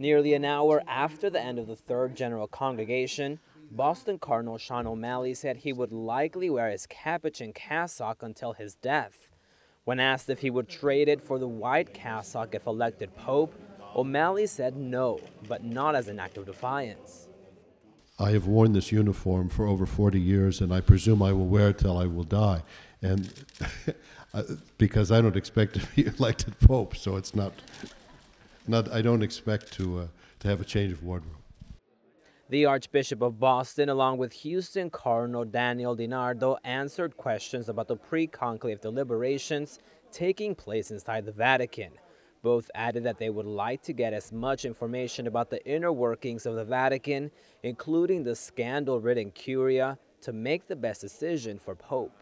Nearly an hour after the end of the Third General Congregation, Boston Cardinal Sean O'Malley said he would likely wear his Capuchin cassock until his death. When asked if he would trade it for the white cassock if elected Pope, O'Malley said no, but not as an act of defiance. I have worn this uniform for over 40 years, and I presume I will wear it till I will die, and because I don't expect to be elected Pope, so it's not... I don't expect to have a change of wardrobe. The Archbishop of Boston, along with Houston Cardinal Daniel DiNardo, answered questions about the pre-conclave deliberations taking place inside the Vatican. Both added that they would like to get as much information about the inner workings of the Vatican, including the scandal-ridden Curia, to make the best decision for Pope.